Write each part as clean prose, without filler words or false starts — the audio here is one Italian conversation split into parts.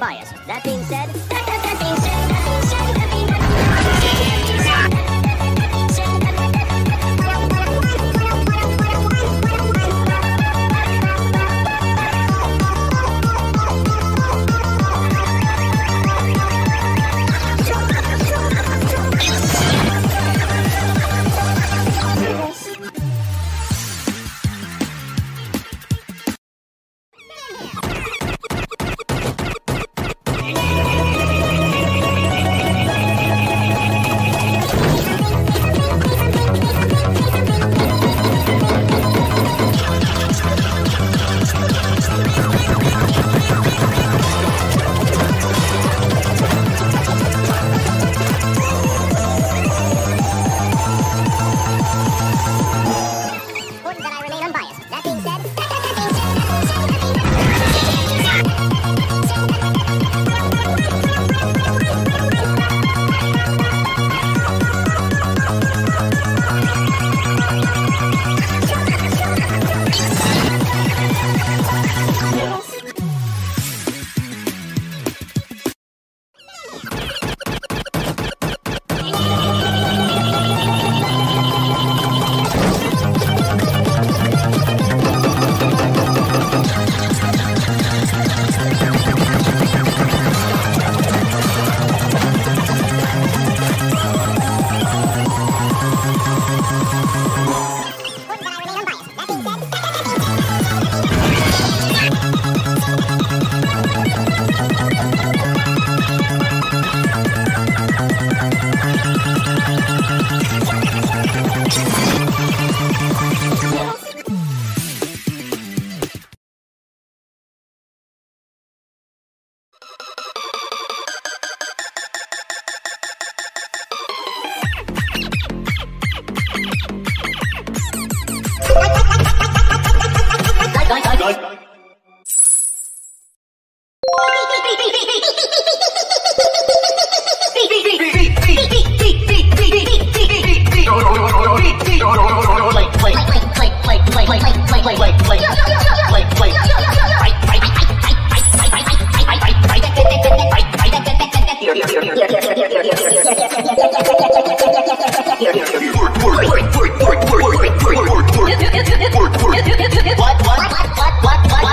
Biased. That being said, What?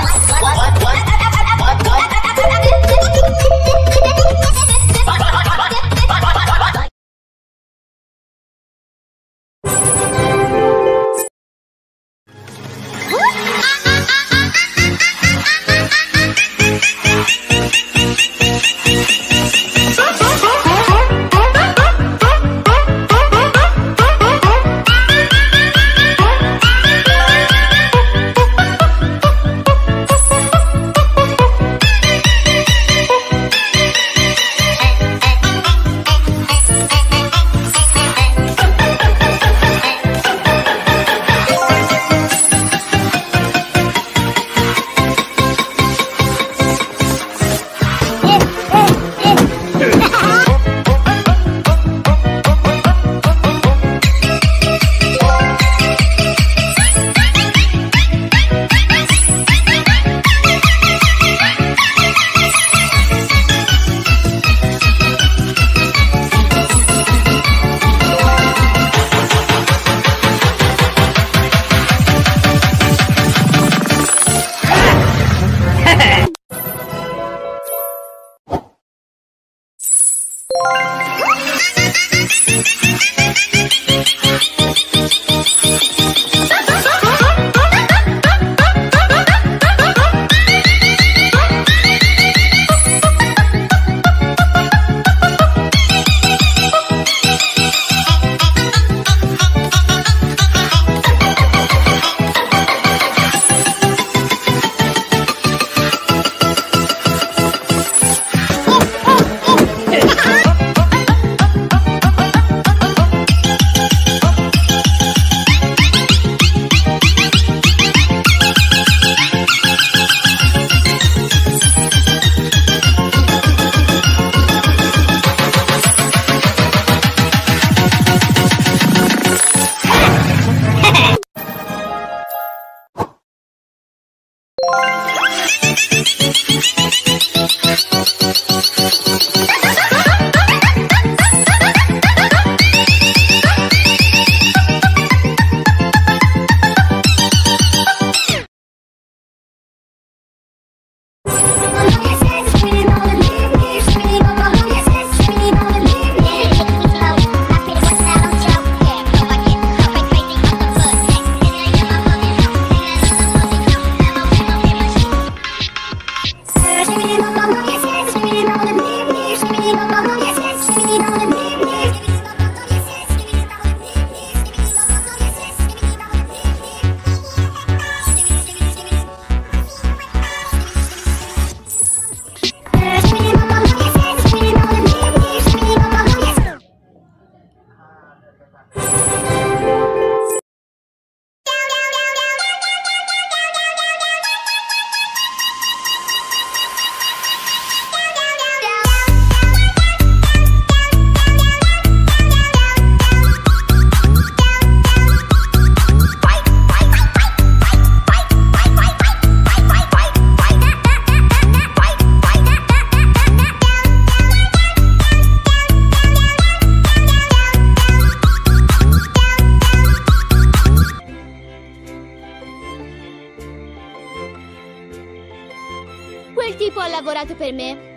quel tipo ha lavorato per me.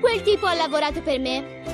Quel tipo ha lavorato per me.